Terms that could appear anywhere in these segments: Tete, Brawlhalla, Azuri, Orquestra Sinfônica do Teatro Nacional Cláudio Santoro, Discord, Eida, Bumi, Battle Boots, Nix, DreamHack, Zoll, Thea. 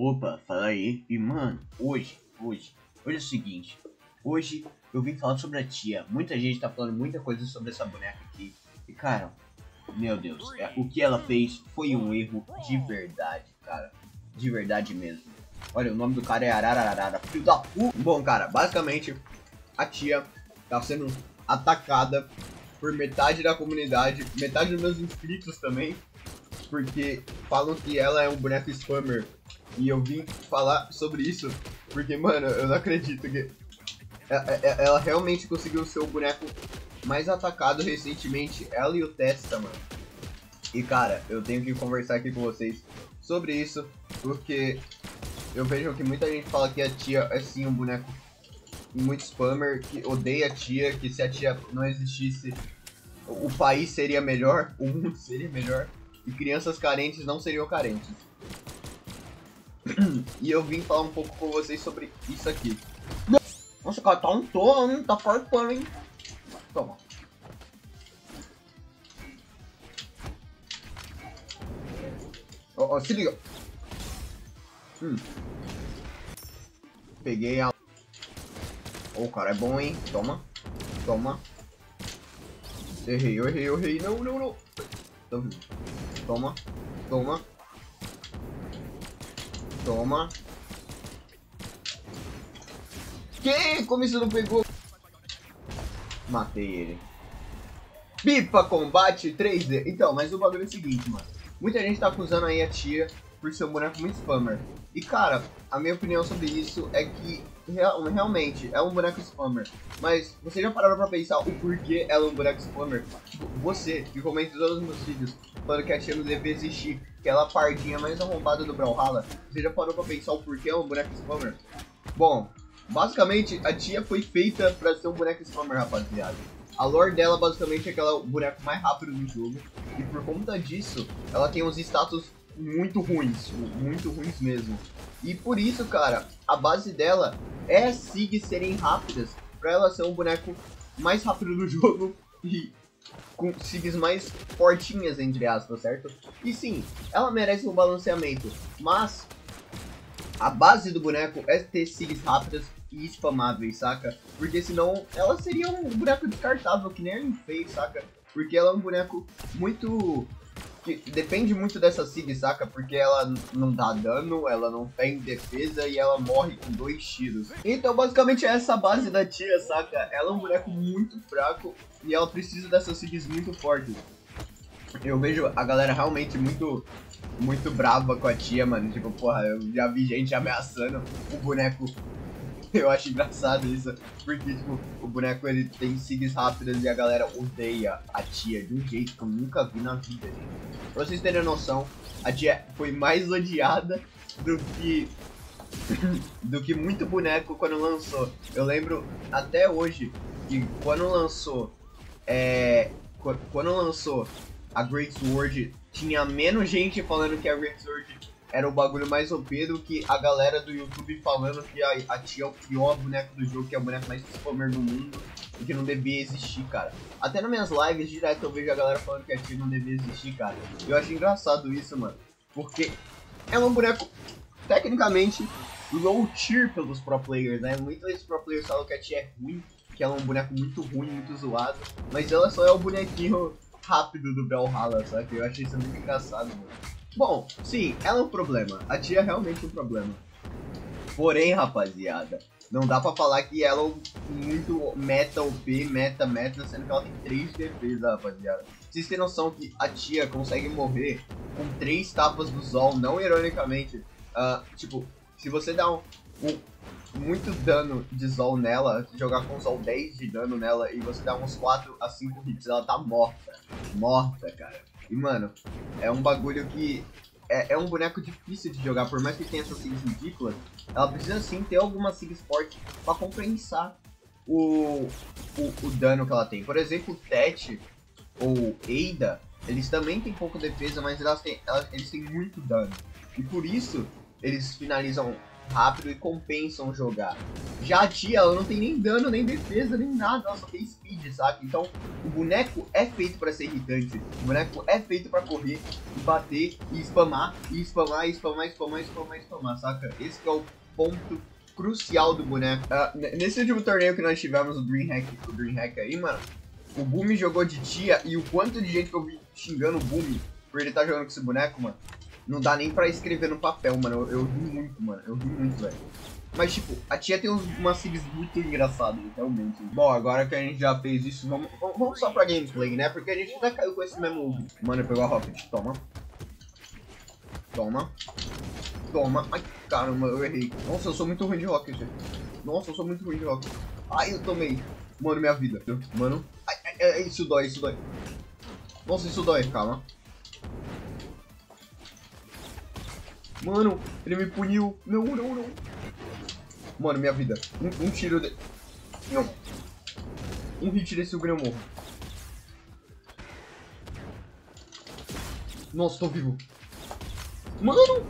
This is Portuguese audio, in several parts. Opa, fala aí. E mano, hoje é o seguinte. Hoje eu vim falar sobre a tia. Muita gente tá falando muita coisa sobre essa boneca aqui. E cara, meu Deus, o que ela fez foi um erro de verdade, cara. De verdade mesmo. Olha, o nome do cara é Arararara, filho da puta. Bom cara, basicamente a tia tá sendo atacada por metade da comunidade, metade dos meus inscritos também, porque falam que ela é um boneco spammer. E eu vim falar sobre isso porque, mano, eu não acredito que ela realmente conseguiu ser o boneco mais atacado recentemente, ela e o Tete, mano. E cara, eu tenho que conversar aqui com vocês sobre isso, porque eu vejo que muita gente fala que a tia é sim um boneco muito spammer, que odeia a tia, que se a tia não existisse, o país seria melhor, o mundo seria melhor, e crianças carentes não seriam carentes. E eu vim falar um pouco com vocês sobre isso aqui. Nossa, cara, tá um tom, hein? Tá farpando, hein? Toma. Ó, se liga. Peguei a... O cara é bom, hein? Toma. Toma. Errei, eu errei, eu errei. Não, não, não. Toma. Toma. Toma. Que? Como isso não pegou? Matei ele. Pipa combate 3D. Então, mas o bagulho é o seguinte, mano. Muita gente tá acusando aí a tia por ser um boneco muito spammer. E cara, a minha opinião sobre isso é que realmente é um boneco spammer. Mas vocês já pararam pra pensar o porquê ela é um boneco spammer? Tipo, você que comenta em todos os meus vídeos falando que a tia não devia existir, que ela é a pardinha mais arrombada do Brawlhalla, você já parou pra pensar o porquê é um boneco spammer? Bom, basicamente a tia foi feita pra ser um boneco spammer, rapaziada. A lore dela basicamente é que ela é o boneco mais rápido do jogo. E por conta disso, ela tem uns status muito ruins mesmo. E por isso, cara, a base dela é SIGs serem rápidas, pra ela ser um boneco mais rápido do jogo e com SIGs mais fortinhas, entre aspas, certo? E sim, ela merece um balanceamento, mas a base do boneco é ter SIGs rápidas e spamáveis, saca? Porque senão ela seria um boneco descartável, que nem a gente fez, saca? Porque ela é um boneco muito... depende muito dessa SIG, saca? Porque ela não dá dano, ela não tem defesa e ela morre com 2 tiros. Então basicamente é essa a base da tia, saca? Ela é um boneco muito fraco e ela precisa dessas SIGs muito fortes. Eu vejo a galera realmente muito brava com a tia, mano. Tipo, porra, eu já vi gente ameaçando o boneco. Eu acho engraçado isso, porque tipo, o boneco ele tem SIGs rápidas e a galera odeia a tia de um jeito que eu nunca vi na vida, gente. Pra vocês terem noção, a tia foi mais odiada do que muito boneco quando lançou. Eu lembro até hoje que quando lançou, a Great Sword, tinha menos gente falando que a Great Sword era o bagulho mais OP do que a galera do YouTube falando que a tia é o pior boneco do jogo, que é o boneco mais spammer do mundo e que não devia existir, cara. Até nas minhas lives direto eu vejo a galera falando que a tia não devia existir, cara. Eu acho engraçado isso, mano, porque ela é um boneco tecnicamente low tier pelos pro players, né? Muitos pro players falam que a tia é ruim, que ela é um boneco muito ruim, muito zoado, mas ela só é o bonequinho rápido do Brawlhalla, sabe? Eu achei isso muito engraçado, mano. Bom, sim, ela é um problema. A tia é realmente um problema. Porém, rapaziada, não dá pra falar que ela é muito meta OP, meta, sendo que ela tem 3 defesas, rapaziada. Vocês têm noção que a tia consegue morrer com 3 tapas do Zoll, não ironicamente. Tipo, se você dá muito dano de Zoll nela, se jogar com Zoll 10 de dano nela e você dá uns 4 a 5 hits, ela tá morta. Morta, cara. E mano, é um bagulho que é um boneco difícil de jogar, por mais que tenha essas SIGs ridículas, ela precisa sim ter alguma SIG forte pra compensar o dano que ela tem. Por exemplo, o Tete ou Eida, eles também tem pouca defesa, mas eles têm muito dano. E por isso, eles finalizam rápido e compensam jogar. Já a Tia, ela não tem nem dano, nem defesa, nem nada, ela só tem speed, saca? Então, o boneco é feito pra ser irritante, o boneco é feito pra correr, e bater, e spamar, e spamar, e spamar, e spamar, e spamar, e spamar, saca? Esse que é o ponto crucial do boneco. Nesse último torneio que nós tivemos, o DreamHack aí, mano, o Bumi jogou de Tia, e o quanto de gente que eu vi xingando o Bumi por ele tá jogando com esse boneco, mano, não dá nem pra escrever no papel, mano, eu ri muito, mano, eu ri muito, velho. Mas, tipo, a Tia tem umas series muito engraçadas, realmente. Bom, agora que a gente já fez isso, vamos só pra gameplay, né? Porque a gente já caiu com esse mesmo... Mano, pegou a Rocket. Toma. Toma. Toma. Ai, caramba, eu errei. Nossa, eu sou muito ruim de Rocket. Nossa, eu sou muito ruim de Rocket. Ai, eu tomei. Mano, minha vida. Mano. Ai, ai, isso dói, isso dói. Nossa, isso dói. Calma. Mano, ele me puniu. Não, não, não. Mano, minha vida. Um tiro de... Não. Um hit desse eu morro. Nossa, tô vivo. Mano!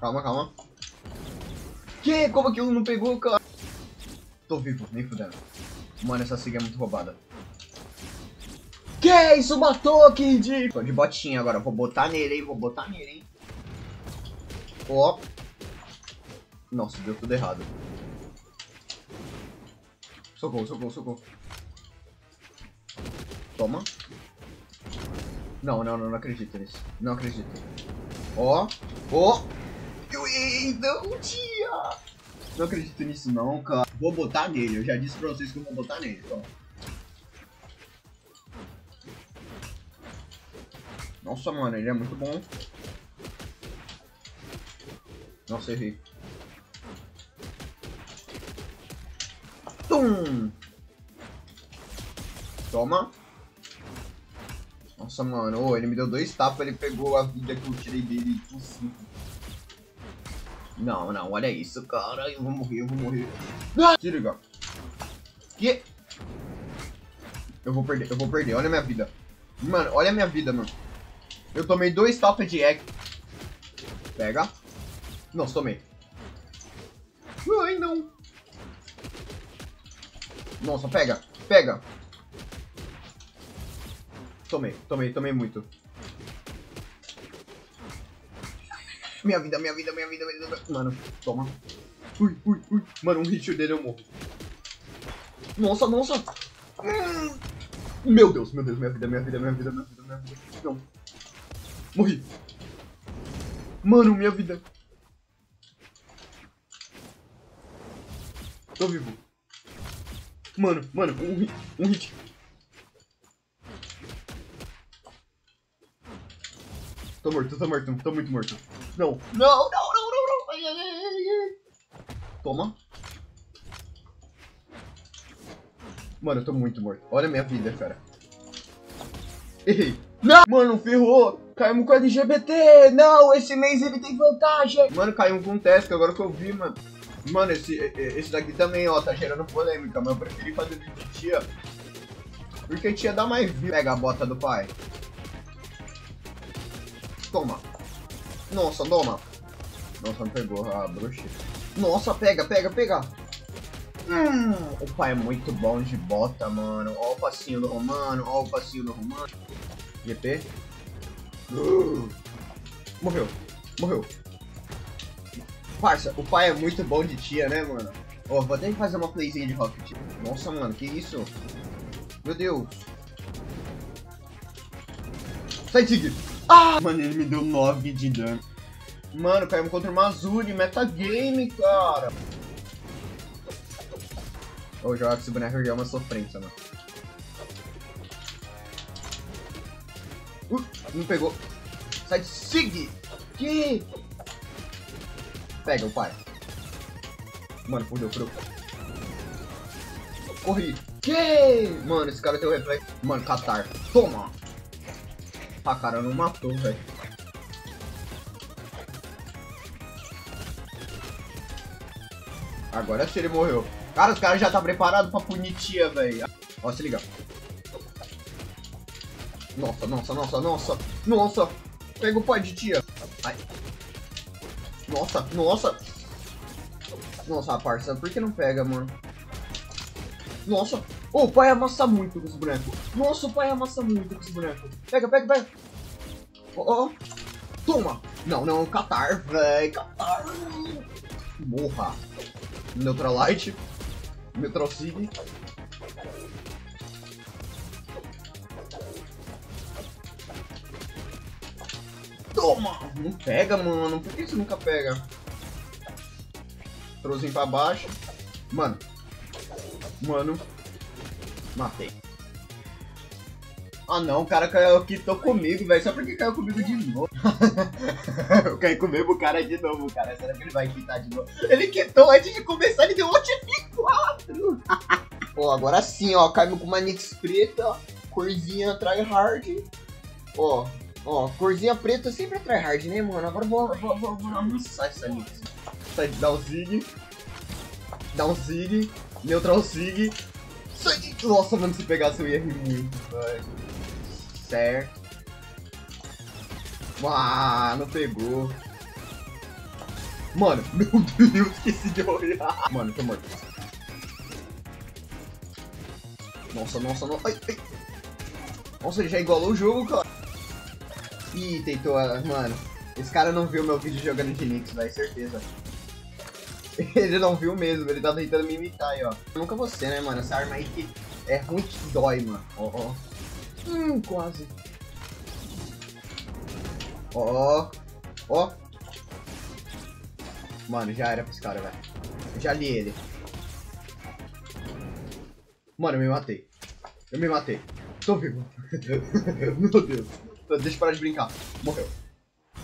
Calma, calma. Que? Como que eu não pegou, cara? Tô vivo, nem fudendo. Mano, essa siga é muito roubada. Que? Isso matou, Kid! Tô de botinha agora. Vou botar nele, hein? Vou botar nele, hein? Ó. Nossa, deu tudo errado. Socorro, socorro, socorro. Toma. Não, não, não, não acredito nisso. Não acredito. Ó, ó. Não, Tia. Não acredito nisso não, cara. Vou botar nele, eu já disse pra vocês que eu vou botar nele, então. Nossa, mano, ele é muito bom. Nossa, errei. Tum! Toma. Nossa, mano. Oh, ele me deu 2 tapas, ele pegou a vida que eu tirei dele. Não, não. Olha isso, cara. Eu vou morrer, eu vou morrer. Ah! Se liga. Que? Eu vou perder, eu vou perder. Olha a minha vida. Mano, olha a minha vida, mano. Eu tomei 2 tapas de egg. Pega. Nossa, tomei. Ai, não. Nossa, pega, pega. Tomei, tomei, tomei muito. Minha vida, minha vida, minha vida, minha vida. Mano, toma. Ui, ui, ui. Mano, um hit dele eu morro. Nossa, nossa. Meu Deus, minha vida, minha vida, minha vida, minha vida, minha vida. Não. Morri. Mano, minha vida. Tô vivo. Mano, mano, um hit. Tô morto, tô morto, tô muito morto. Não, não, não, não, não, não. Toma. Mano, eu tô muito morto. Olha a minha vida, cara. Errei. Não! Mano, ferrou. Caímos com LGBT. Não, esse mês ele tem vantagem. Mano, caímos com o Tesca, agora que eu vi, mano. Mano, esse daqui também, ó, tá gerando polêmica, mas eu preferi fazer vídeo de Tia. Porque Tia dá mais vida. Pega a bota do pai. Toma. Nossa, toma. Nossa, não pegou a bruxa. Nossa, pega, pega, pega. O pai é muito bom de bota, mano. Ó o passinho do Romano, ó o passinho do Romano. GP. Morreu, morreu. Parça, o pai é muito bom de Tia, né, mano? Ó, vou até fazer uma playzinha de Rocket. Nossa, mano, que isso? Meu Deus. Sai, Tig! Ah! Mano, ele me deu 9 de dano. Mano, caímos contra uma Azuri, metagame, cara. Ô, jogar com esse boneco já é uma sofrência, mano. Não pegou. Sai, Tig! Que... Pega o pai. Mano, fudeu, fudeu. Corri. Que? Mano, esse cara tem o reflexo. Mano, Catar. Toma. Ah, cara, não matou, velho. Agora se ele morreu. Cara, os caras já tá preparado pra punir Tia, velho. Ó, se liga. Nossa, nossa, nossa, nossa. Nossa. Pega o pai de Tia. Ai. Nossa, nossa. Nossa, rapaz, sabe por que não pega, mano? Nossa, oh, o pai amassa muito com os brancos. Nossa, o pai amassa muito com os brancos. Pega, pega, pega. Oh, oh. Toma. Não, não, Catar, velho, Catar. Morra. Neutralite. Neutral Sig. Toma. Não pega, mano. Por que você nunca pega? Trouxe pra baixo. Mano. Mano. Matei. Ah não, o cara caiu aqui, tô comigo, velho. Só porque caiu comigo de novo. Eu caí com o mesmo cara de novo, cara. Será que ele vai quitar de novo? Ele quitou antes de começar, ele deu ult F4. Ó, agora sim, ó. Caiu com uma Nix preta. Corzinha tryhard. Ó, ó. Corzinha preta sempre é tryhard, né, mano? Agora vou amassar essa Nix. Sai de dar um zig. Dá um zig. Neutral Sig. Nossa, mano, se pegasse eu ia rir muito, velho. Certo. Ah, não pegou. Mano, meu Deus, esqueci de olhar. Mano, tô morto. Nossa, nossa, nossa. Ai, ai. Nossa, ele já igualou o jogo, cara. Ih, tentou. Mano, esse cara não viu meu vídeo jogando de Nix, velho, certeza. Ele não viu mesmo, ele tá tentando me imitar aí, ó. Nunca você, né, mano? Essa arma aí que é ruim que dói, mano. Ó, ó. Quase. Ó, ó. Mano, já era pros caras, velho. Já li ele. Mano, eu me matei. Eu me matei. Tô vivo. Meu Deus. Deixa eu parar de brincar. Morreu.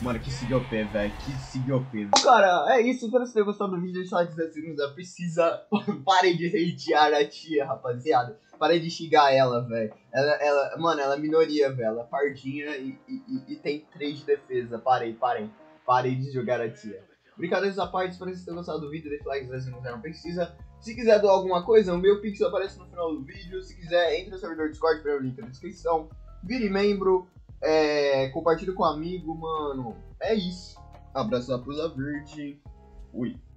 Mano, que CGOP, velho, que CGOP. Bom, cara, é isso. Espero que vocês tenham gostado do vídeo. Deixa lá 17 segundos. Precisa. Parem de hatear a tia, rapaziada. Parem de xingar ela, velho. Ela, mano, ela é minoria, velho. Ela é pardinha e tem 3 de defesa. Parem. Parem de jogar a tia. Brincadeiras à parte. Espero que vocês tenham gostado do vídeo. Deixa lá 17 segundos. Não precisa. Se quiser doar alguma coisa, o meu pixel aparece no final do vídeo. Se quiser, entre no servidor Discord pelo link na descrição. Vire membro. É, compartilha com um amigo, mano. É isso. Abraço da Blusa Verde. Ui.